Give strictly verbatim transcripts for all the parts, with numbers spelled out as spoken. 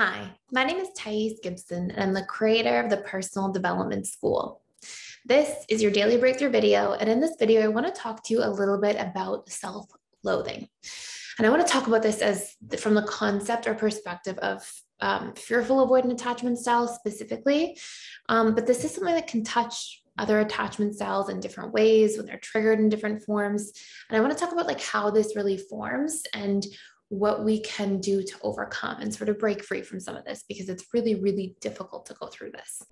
Hi, my name is Thais Gibson, and I'm the creator of the Personal Development School. This is your Daily Breakthrough video, and in this video, I want to talk to you a little bit about self-loathing. And I want to talk about this as from the concept or perspective of um, fearful avoidant attachment styles specifically, um, but this is something that can touch other attachment styles in different ways when they're triggered in different forms. And I want to talk about like how this really forms and what we can do to overcome and sort of break free from some of this, because it's really, really difficult to go through this.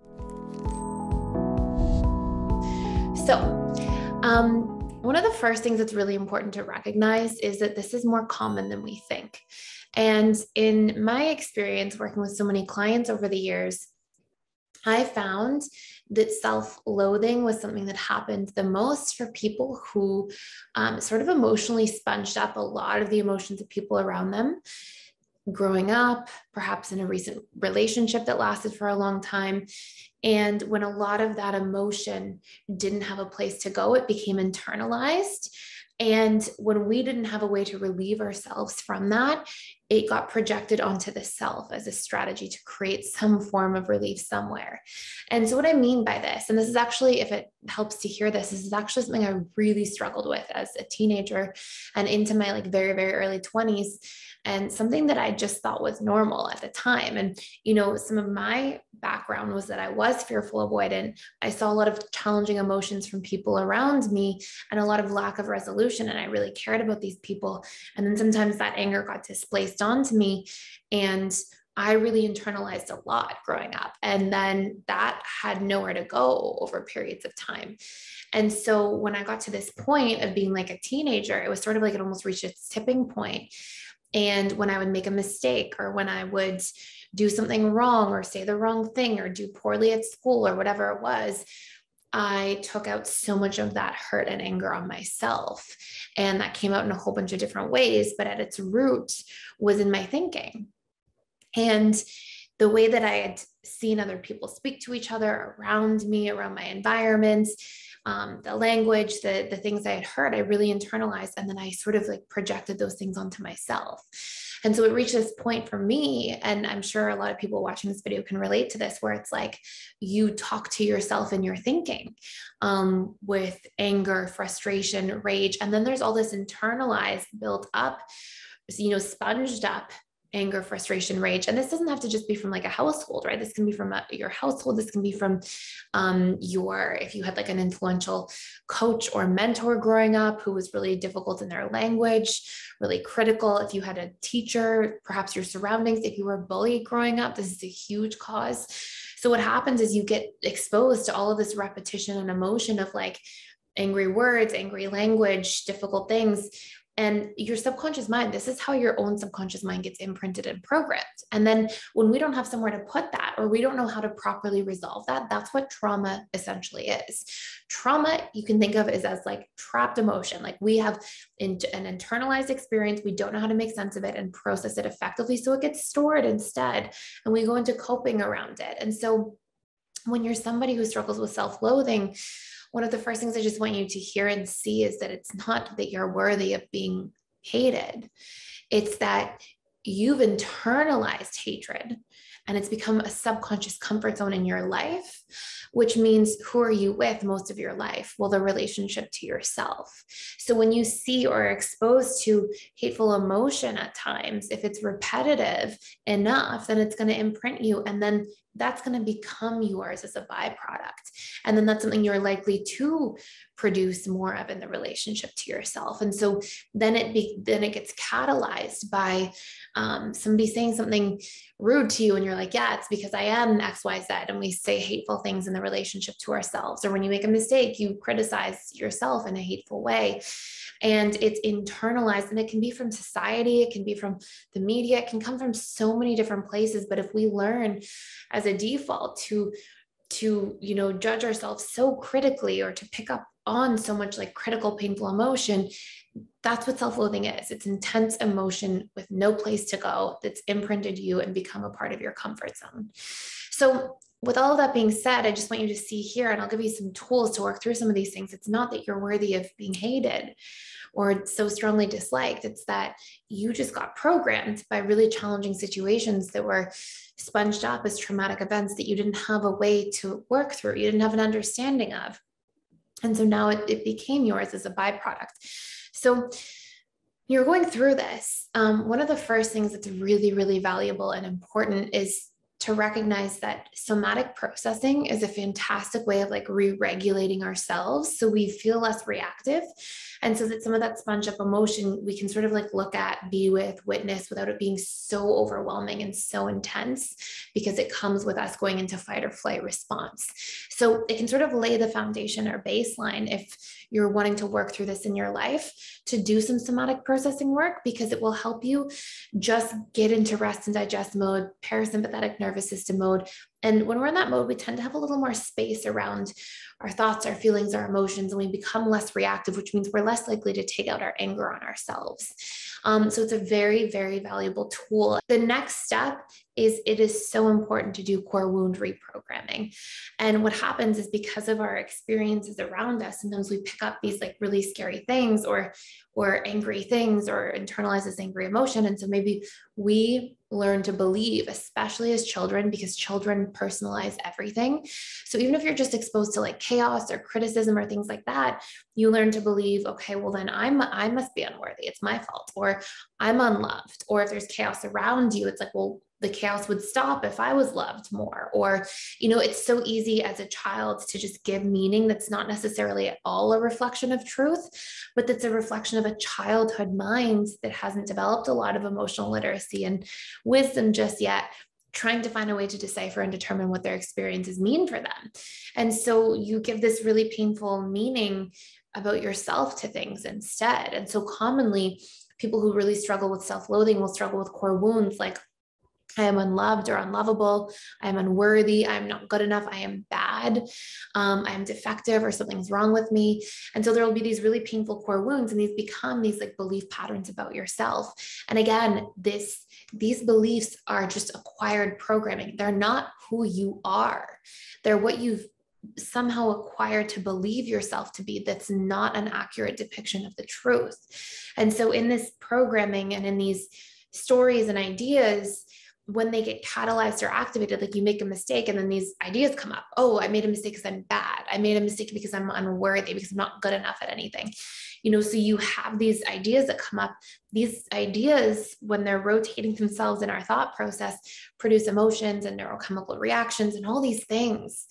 So um, one of the first things that's really important to recognize is that this is more common than we think. And in my experience working with so many clients over the years, I found that self-loathing was something that happened the most for people who um, sort of emotionally sponged up a lot of the emotions of people around them growing up, perhaps in a recent relationship that lasted for a long time. And when a lot of that emotion didn't have a place to go, it became internalized. And when we didn't have a way to relieve ourselves from that, it got projected onto the self as a strategy to create some form of relief somewhere. And so what I mean by this, and this is actually, if it helps to hear this, this is actually something I really struggled with as a teenager and into my like very, very early twenties, and something that I just thought was normal at the time. And, you know, some of my background was that I was fearful avoidant. I saw a lot of challenging emotions from people around me and a lot of lack of resolution. And I really cared about these people. And then sometimes that anger got displaced onto me. And I really internalized a lot growing up. And then that had nowhere to go over periods of time. And so when I got to this point of being like a teenager, it was sort of like it almost reached its tipping point. And when I would make a mistake, or when I would do something wrong or say the wrong thing or do poorly at school or whatever it was, I took out so much of that hurt and anger on myself. And that came out in a whole bunch of different ways, but at its root was in my thinking. And the way that I had seen other people speak to each other around me, around my environment, um, the language, the, the things I had heard, I really internalized. And then I sort of like projected those things onto myself. And so it reached this point for me, and I'm sure a lot of people watching this video can relate to this, where it's like you talk to yourself in your thinking um, with anger, frustration, rage. And then there's all this internalized, built up, you know, sponged up anger, frustration, rage. And this doesn't have to just be from like a household, right? This can be from a, your household. This can be from um, your, if you had like an influential coach or mentor growing up who was really difficult in their language, really critical. If you had a teacher, perhaps your surroundings, if you were bullied growing up, this is a huge cause. So what happens is you get exposed to all of this repetition and emotion of like angry words, angry language, difficult things. And your subconscious mind, this is how your own subconscious mind gets imprinted and programmed. And then when we don't have somewhere to put that, or we don't know how to properly resolve that, that's what trauma essentially is. Trauma, you can think of as, as like trapped emotion. Like we have in, an internalized experience, we don't know how to make sense of it and process it effectively. So it gets stored instead, and we go into coping around it. And so when you're somebody who struggles with self-loathing, one of the first things I just want you to hear and see is that it's not that you're worthy of being hated. It's that you've internalized hatred and it's become a subconscious comfort zone in your life, which means who are you with most of your life? Well, the relationship to yourself. So when you see or are exposed to hateful emotion at times, if it's repetitive enough, then it's going to imprint you. And then that's going to become yours as a byproduct. And then that's something you're likely to produce more of in the relationship to yourself. And so then it be, then it gets catalyzed by um, somebody saying something rude to you. And you're like, yeah, it's because I am X, Y, Z. And we say hateful things in the relationship to ourselves. Or when you make a mistake, you criticize yourself in a hateful way. And it's internalized, and it can be from society. It can be from the media. It can come from so many different places. But if we learn as a default to to you know judge ourselves so critically, or to pick up on so much like critical painful emotion, that's what self-loathing is. It's intense emotion with no place to go that's imprinted you and become a part of your comfort zone. So with all of that being said, I just want you to see here, and I'll give you some tools to work through some of these things. It's not that you're worthy of being hated or so strongly disliked. It's that you just got programmed by really challenging situations that were sponged up as traumatic events that you didn't have a way to work through. You didn't have an understanding of. And so now it, it became yours as a byproduct. So you're going through this. Um, one of the first things that's really, really valuable and important is to recognize that somatic processing is a fantastic way of like re-regulating ourselves. So we feel less reactive. And so that some of that sponge up emotion, we can sort of like look at, be with, witness without it being so overwhelming and so intense, because it comes with us going into fight or flight response. So it can sort of lay the foundation or baseline if you're wanting to work through this in your life, to do some somatic processing work, because it will help you just get into rest and digest mode, parasympathetic nervous system mode. And when we're in that mode, we tend to have a little more space around our thoughts, our feelings, our emotions, and we become less reactive, which means we're less likely to take out our anger on ourselves. Um, so it's a very, very valuable tool. The next step is it is so important to do core wound reprogramming. And what happens is, because of our experiences around us, sometimes we pick up these like really scary things or, or angry things, or internalize this angry emotion. And so maybe we learn to believe, especially as children, because children personalize everything. So even if you're just exposed to like chaos or criticism or things like that, you learn to believe, okay, well then I'm, I must be unworthy. It's my fault, or I'm unloved. Or if there's chaos around you, it's like, well, the chaos would stop if I was loved more. Or, you know, it's so easy as a child to just give meaning that's not necessarily at all a reflection of truth, but that's a reflection of a childhood mind that hasn't developed a lot of emotional literacy and wisdom just yet, trying to find a way to decipher and determine what their experiences mean for them. And so you give this really painful meaning about yourself to things instead. And so commonly, people who really struggle with self-loathing will struggle with core wounds like, I am unloved or unlovable, I am unworthy, I am not good enough, I am bad, um, I am defective, or something's wrong with me. And so there will be these really painful core wounds, and these become these like belief patterns about yourself. And again, this these beliefs are just acquired programming. They're not who you are. They're what you've somehow acquired to believe yourself to be. That's not an accurate depiction of the truth. And so in this programming and in these stories and ideas, when they get catalyzed or activated, like you make a mistake and then these ideas come up. Oh, I made a mistake because I'm bad. I made a mistake because I'm unworthy, because I'm not good enough at anything. You know, so you have these ideas that come up. These ideas, when they're rotating themselves in our thought process, produce emotions and neurochemical reactions and all these things.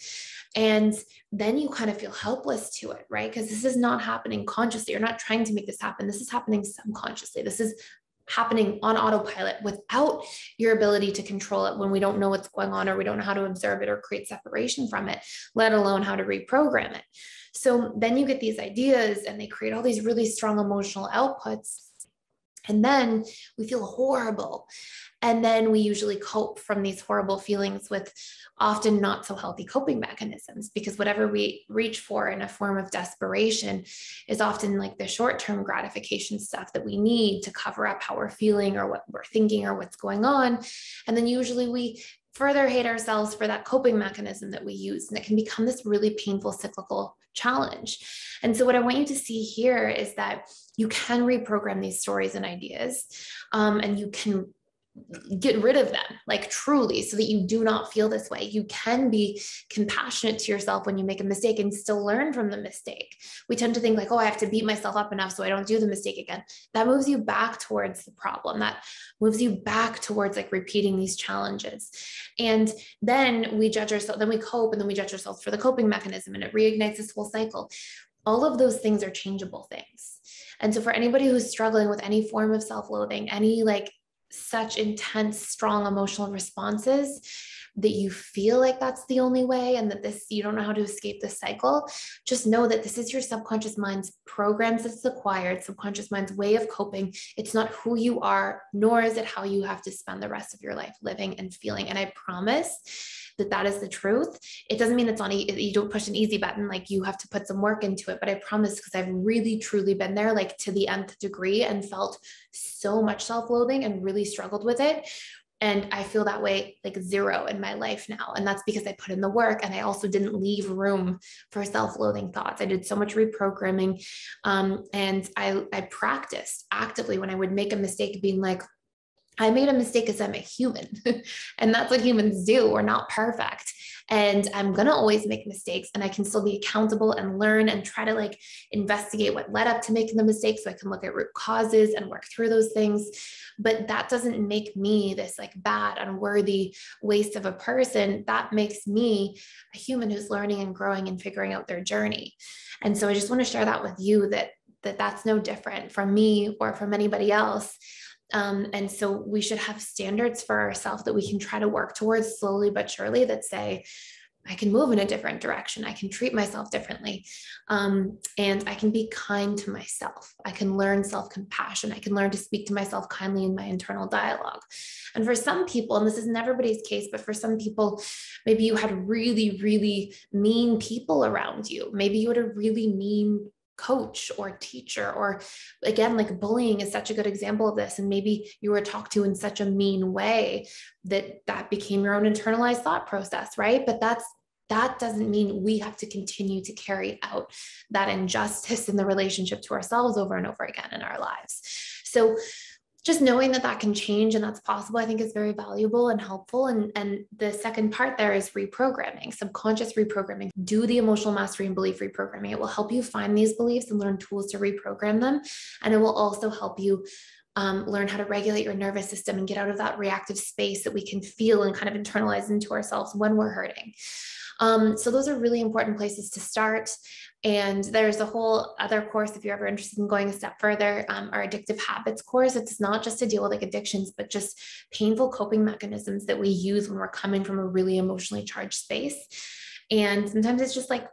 And then you kind of feel helpless to it, right? Because this is not happening consciously. You're not trying to make this happen. This is happening subconsciously. This is happening on autopilot without your ability to control it, when we don't know what's going on, or we don't know how to observe it or create separation from it, let alone how to reprogram it. So then you get these ideas and they create all these really strong emotional outputs. And then we feel horrible. And then we usually cope from these horrible feelings with often not so healthy coping mechanisms, because whatever we reach for in a form of desperation is often like the short-term gratification stuff that we need to cover up how we're feeling or what we're thinking or what's going on. And then usually we further hate ourselves for that coping mechanism that we use. And it can become this really painful cyclical challenge. And so what I want you to see here is that you can reprogram these stories and ideas, um, and you can get rid of them, like truly, so that you do not feel this way. You can be compassionate to yourself when you make a mistake and still learn from the mistake. We tend to think like, oh, I have to beat myself up enough so I don't do the mistake again. That moves you back towards the problem. That moves you back towards like repeating these challenges. And then we judge ourselves, then we cope, and then we judge ourselves for the coping mechanism, and it reignites this whole cycle. All of those things are changeable things. And so for anybody who's struggling with any form of self-loathing, any like such intense, strong emotional responses that you feel like that's the only way, and that this, you don't know how to escape this cycle, just know that this is your subconscious mind's programs that's acquired, subconscious mind's way of coping. It's not who you are, nor is it how you have to spend the rest of your life living and feeling. And I promise that that is the truth. It doesn't mean it's on, e- you don't push an easy button, like you have to put some work into it, but I promise, because I've really truly been there, like to the nth degree, and felt so much self-loathing and really struggled with it, And I feel that way, like zero in my life now. And that's because I put in the work, and I also didn't leave room for self-loathing thoughts. I did so much reprogramming. Um, and I, I practiced actively when I would make a mistake, being like, I made a mistake because I'm a human. And that's what humans do. We're not perfect. And I'm going to always make mistakes, and I can still be accountable and learn and try to like investigate what led up to making the mistake, so I can look at root causes and work through those things. But that doesn't make me this like bad, unworthy waste of a person. That makes me a human who's learning and growing and figuring out their journey. And so I just want to share that with you, that, that that's no different from me or from anybody else. Um, and so we should have standards for ourselves that we can try to work towards slowly but surely, that say, I can move in a different direction. I can treat myself differently. Um, and I can be kind to myself. I can learn self-compassion. I can learn to speak to myself kindly in my internal dialogue. And for some people, and this isn't everybody's case, but for some people, maybe you had really, really mean people around you. Maybe you had a really mean coach or teacher, or again, like bullying is such a good example of this. And maybe you were talked to in such a mean way that that became your own internalized thought process, right? But that's, that doesn't mean we have to continue to carry out that injustice in the relationship to ourselves over and over again in our lives. So just knowing that that can change and that's possible, I think is very valuable and helpful. And, and the second part there is reprogramming, subconscious reprogramming. Do the emotional mastery and belief reprogramming. It will help you find these beliefs and learn tools to reprogram them. And it will also help you um, learn how to regulate your nervous system and get out of that reactive space that we can feel and kind of internalize into ourselves when we're hurting. Um, so those are really important places to start. And there's a whole other course, if you're ever interested in going a step further, um, our addictive habits course. It's not just to deal with like addictions, but just painful coping mechanisms that we use when we're coming from a really emotionally charged space. And sometimes it's just like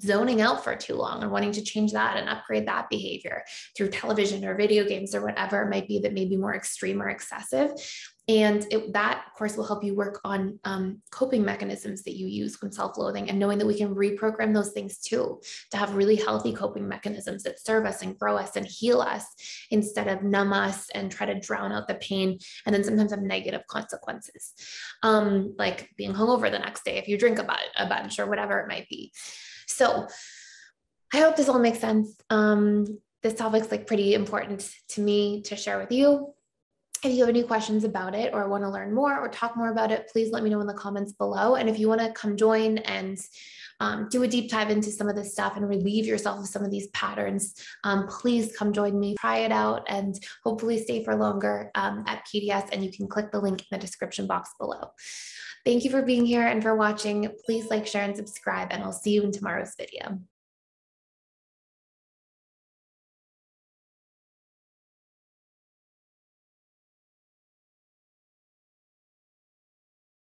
zoning out for too long and wanting to change that and upgrade that behavior through television or video games or whatever it might be that may be more extreme or excessive. And it, that course will help you work on um, coping mechanisms that you use when self-loathing, and knowing that we can reprogram those things too, to have really healthy coping mechanisms that serve us and grow us and heal us, instead of numb us and try to drown out the pain. And then sometimes have negative consequences, um, like being hungover the next day if you drink a, a bunch or whatever it might be. So I hope this all makes sense. Um, this topic's like pretty important to me to share with you. If you have any questions about it or want to learn more or talk more about it, please let me know in the comments below. And if you want to come join and um, do a deep dive into some of this stuff and relieve yourself of some of these patterns, um, please come join me, try it out, and hopefully stay for longer um, at P D S. And you can click the link in the description box below. Thank you for being here and for watching. Please like, share, and subscribe, and I'll see you in tomorrow's video.